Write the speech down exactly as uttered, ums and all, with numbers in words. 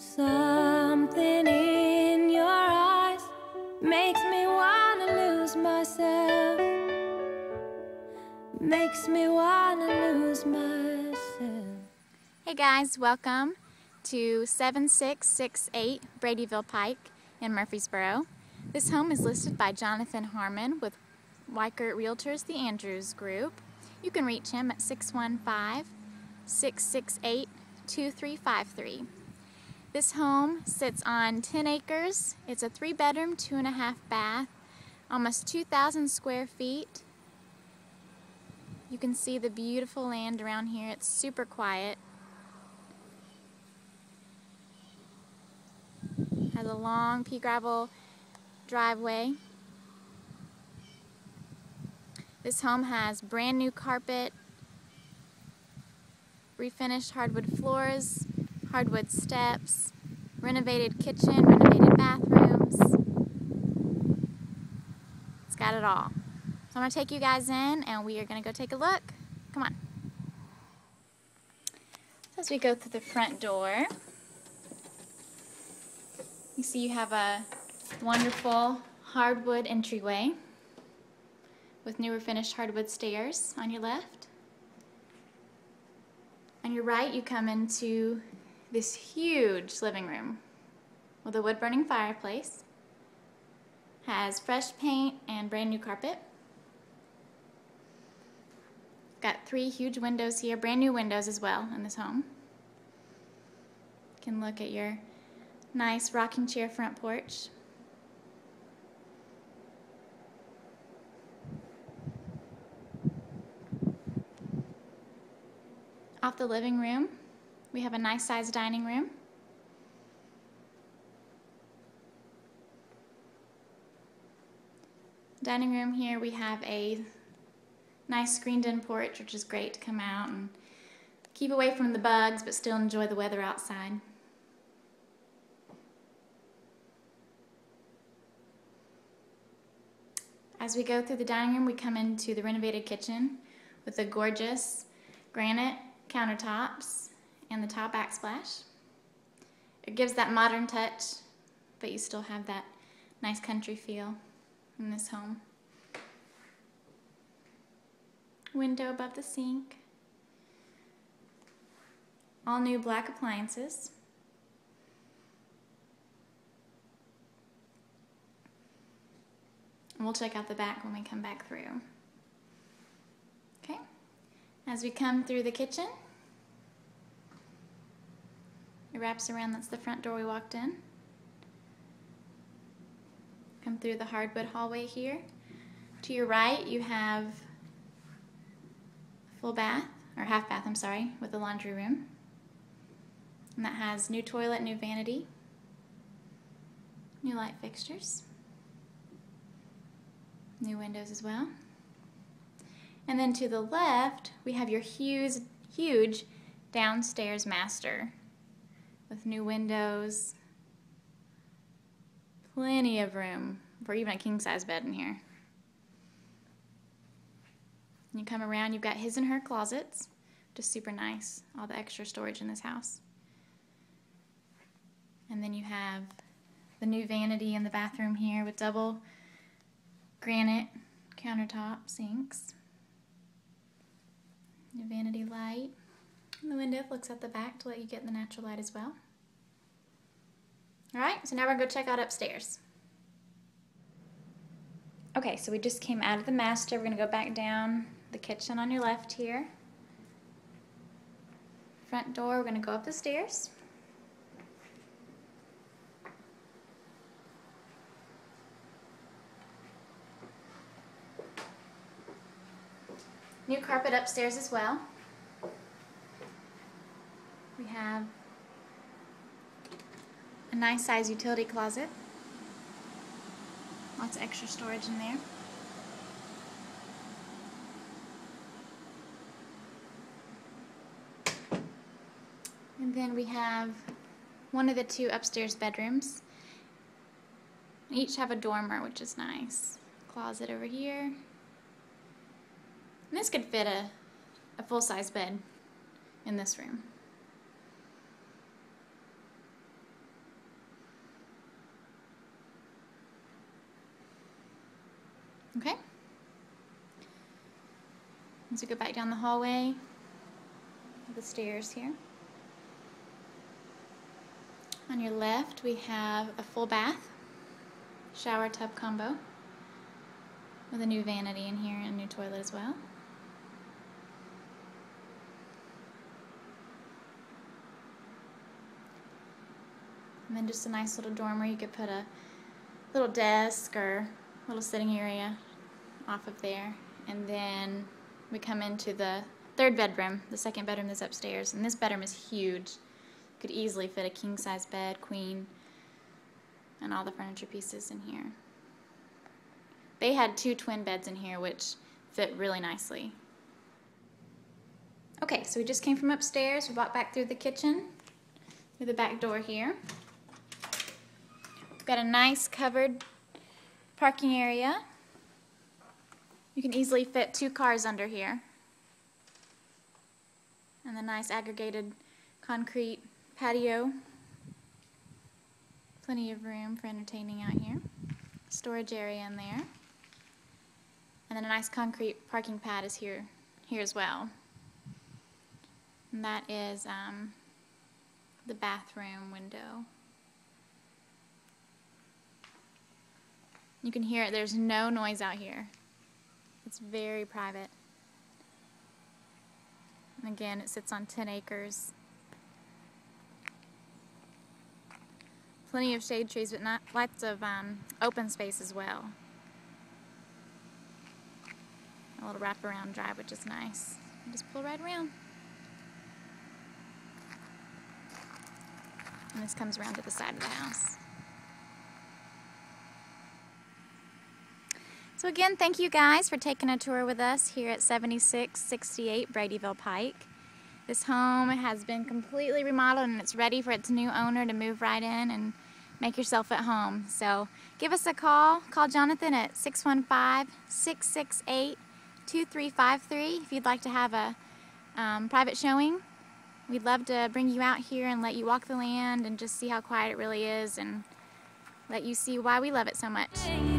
Something in your eyes makes me wanna lose myself. Makes me wanna lose myself. Hey guys, welcome to seven six six eight Bradyville Pike in Murfreesboro. This home is listed by Jonathan Harmon with Weikert Realtors, the Andrews Group. You can reach him at six one five, six six eight, two three five three. This home sits on ten acres. It's a three bedroom, two and a half bath, almost two thousand square feet. You can see the beautiful land around here. It's super quiet. Has a long pea gravel driveway. This home has brand new carpet, refinished hardwood floors, hardwood steps, renovated kitchen, renovated bathrooms. It's got it all. So I'm going to take you guys in and we are going to go take a look. Come on. As we go through the front door, you see you have a wonderful hardwood entryway with newer finished hardwood stairs on your left. On your right, you come into this huge living room with a wood-burning fireplace. Has fresh paint and brand new carpet. Got three huge windows here, brand new windows as well in this home. You can look at your nice rocking chair front porch. Off the living room, we have a nice sized dining room. Dining room here, we have a nice screened in porch, which is great to come out and keep away from the bugs, but still enjoy the weather outside. As we go through the dining room, we come into the renovated kitchen with a gorgeous granite countertops and the tile backsplash. It gives that modern touch, but you still have that nice country feel in this home. Window above the sink. All new black appliances. And we'll check out the back when we come back through. Okay, as we come through the kitchen, it wraps around, that's the front door we walked in. Come through the hardwood hallway here. To your right, you have a full bath, or half bath, I'm sorry, with a laundry room. And that has new toilet, new vanity, new light fixtures, new windows as well. And then to the left, we have your huge, huge downstairs master with new windows, plenty of room for even a king-size bed in here. When you come around, you've got his and her closets, just super nice, all the extra storage in this house. And then you have the new vanity in the bathroom here with double granite countertop sinks. New vanity light. And the window looks at the back to let you get the natural light as well. Alright, so now we're going to go check out upstairs. Okay, so we just came out of the master. We're going to go back down the kitchen on your left here. Front door, we're going to go up the stairs. New carpet upstairs as well. We have a nice size utility closet. Lots of extra storage in there. And then we have one of the two upstairs bedrooms. Each have a dormer, which is nice. Closet over here. And this could fit a, a full-size bed in this room. Okay? As we go back down the hallway, the stairs here. On your left, we have a full bath, shower tub combo, with a new vanity in here and a new toilet as well. And then just a nice little dorm where you could put a little desk or little sitting area off of there. And then we come into the third bedroom, the second bedroom that's upstairs. And this bedroom is huge. You could easily fit a king-size bed, queen, and all the furniture pieces in here. They had two twin beds in here, which fit really nicely. Okay, so we just came from upstairs. We walked back through the kitchen, through the back door here. We've got a nice covered parking area. You can easily fit two cars under here. And the nice aggregated concrete patio. Plenty of room for entertaining out here. Storage area in there. And then a nice concrete parking pad is here, here as well. And that is um, the bathroom window. You can hear it. There's no noise out here. It's very private. And again, it sits on ten acres. Plenty of shade trees, but not lots of um, open space as well. A little wraparound drive, which is nice. You just pull right around. And this comes around to the side of the house. So again, thank you guys for taking a tour with us here at seventy-six sixty-eight Bradyville Pike. This home has been completely remodeled and it's ready for its new owner to move right in and make yourself at home. So give us a call. Call Jonathan at six one five, six six eight, two three five three if you'd like to have a um, private showing. We'd love to bring you out here and let you walk the land and just see how quiet it really is and let you see why we love it so much.